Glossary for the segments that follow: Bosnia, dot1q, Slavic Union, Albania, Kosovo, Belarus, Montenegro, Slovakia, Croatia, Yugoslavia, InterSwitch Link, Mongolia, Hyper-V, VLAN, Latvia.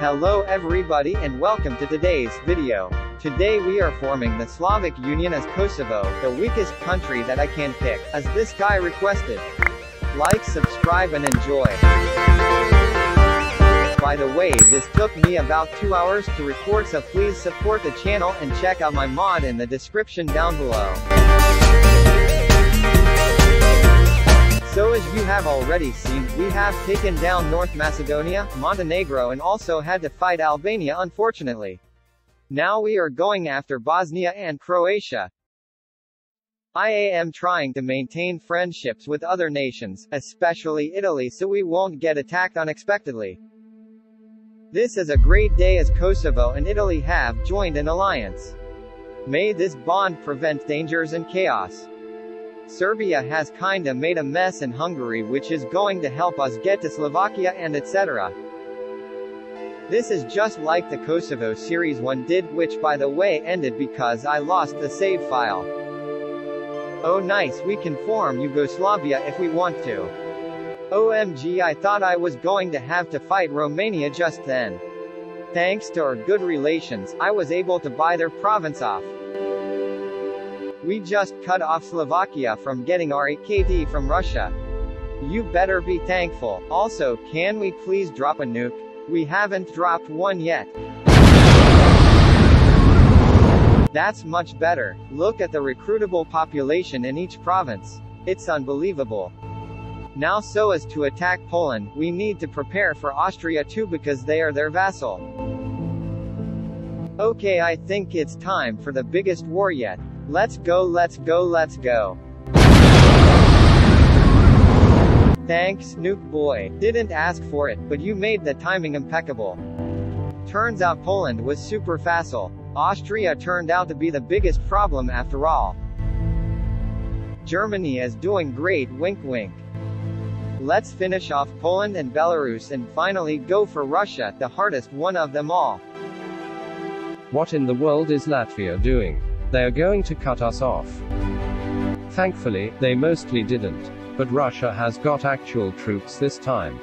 Hello everybody and welcome to today's video. Today we are forming the Slavic Union as Kosovo, the weakest country that I can pick, as this guy requested. Like, subscribe and enjoy. By the way, this took me about 2 hours to record, so please support the channel and check out my mod in the description down below. So as you have already seen, we have taken down North Macedonia, Montenegro and also had to fight Albania unfortunately. Now we are going after Bosnia and Croatia. I am trying to maintain friendships with other nations, especially Italy, so we won't get attacked unexpectedly. This is a great day as Kosovo and Italy have joined an alliance. May this bond prevent dangers and chaos. Serbia has kinda made a mess in Hungary, which is going to help us get to Slovakia and etc. This is just like the Kosovo series 1 did, which by the way ended because I lost the save file. Oh nice, we can form Yugoslavia if we want to. OMG, I thought I was going to have to fight Romania just then. Thanks to our good relations, I was able to buy their province off. We just cut off Slovakia from getting our AKT from Russia. You better be thankful. Also, can we please drop a nuke? We haven't dropped one yet. That's much better. Look at the recruitable population in each province. It's unbelievable. Now so as to attack Poland, we need to prepare for Austria too because they are their vassal. Okay, I think it's time for the biggest war yet. Let's go, let's go, let's go. Thanks, Nuke Boy. Didn't ask for it, but you made the timing impeccable. Turns out Poland was super facile. Austria turned out to be the biggest problem after all. Germany is doing great, wink wink. Let's finish off Poland and Belarus and finally go for Russia, the hardest one of them all. What in the world is Latvia doing? They are going to cut us off. Thankfully, they mostly didn't. But Russia has got actual troops this time.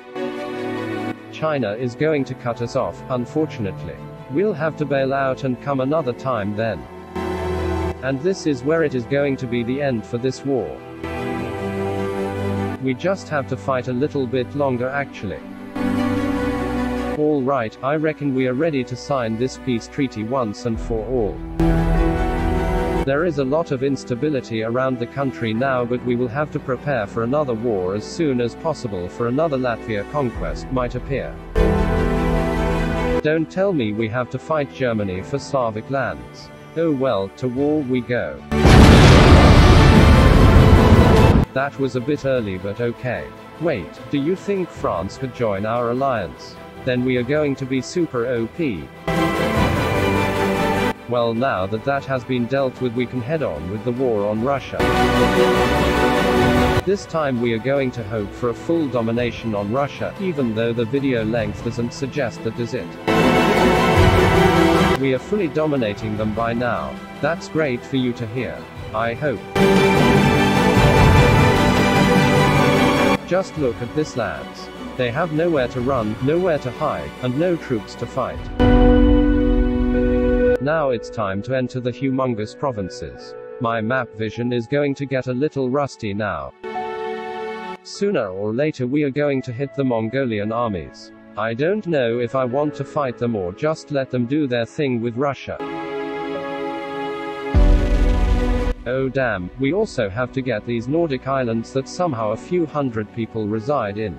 China is going to cut us off, unfortunately. We'll have to bail out and come another time then. And this is where it is going to be the end for this war. We just have to fight a little bit longer actually. All right, I reckon we are ready to sign this peace treaty once and for all. There is a lot of instability around the country now, but we will have to prepare for another war as soon as possible, for another Latvia conquest might appear. Don't tell me we have to fight Germany for Slavic lands. Oh well, to war we go. That was a bit early, but okay. Wait, do you think France could join our alliance? Then we are going to be super OP. Well, now that that has been dealt with, we can head on with the war on Russia. This time we are going to hope for a full domination on Russia, even though the video length doesn't suggest that, does it? We are fully dominating them by now. That's great for you to hear, I hope. Just look at this lands. They have nowhere to run, nowhere to hide, and no troops to fight. Now it's time to enter the humongous provinces. My map vision is going to get a little rusty now. Sooner or later we are going to hit the Mongolian armies. I don't know if I want to fight them or just let them do their thing with Russia. Oh damn, we also have to get these Nordic islands that somehow a few hundred people reside in.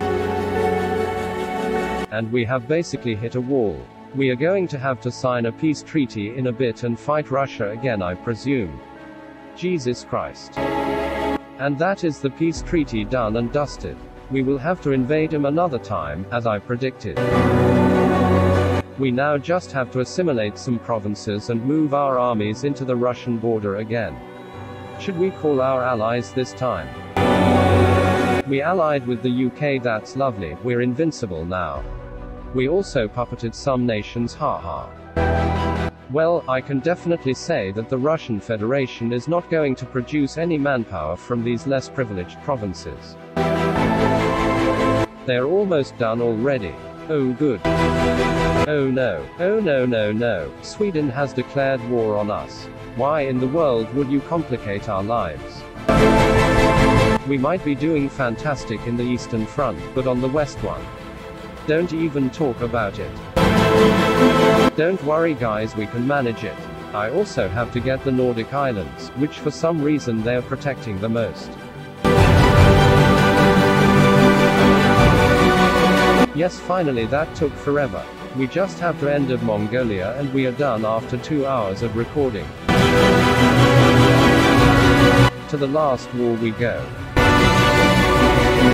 And we have basically hit a wall. We are going to have to sign a peace treaty in a bit and fight Russia again, I presume. Jesus Christ. And that is the peace treaty done and dusted. We will have to invade him another time, as I predicted. We now just have to assimilate some provinces and move our armies into the Russian border again. Should we call our allies this time? We allied with the UK, that's lovely, we're invincible now. We also puppeted some nations, haha. Well, I can definitely say that the Russian Federation is not going to produce any manpower from these less privileged provinces. They're almost done already. Oh good. Oh no. Oh no no no. Sweden has declared war on us. Why in the world would you complicate our lives? We might be doing fantastic in the Eastern Front, but on the West one, don't even talk about it. Don't worry guys, we can manage it. I also have to get the Nordic islands, which for some reason they're protecting the most. Yes, finally, that took forever. We just have to end of Mongolia and we are done after 2 hours of recording. To the last war we go.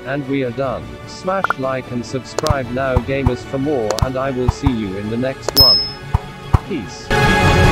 And we are done. Smash like and subscribe now gamers for more, and I will see you in the next one. Peace.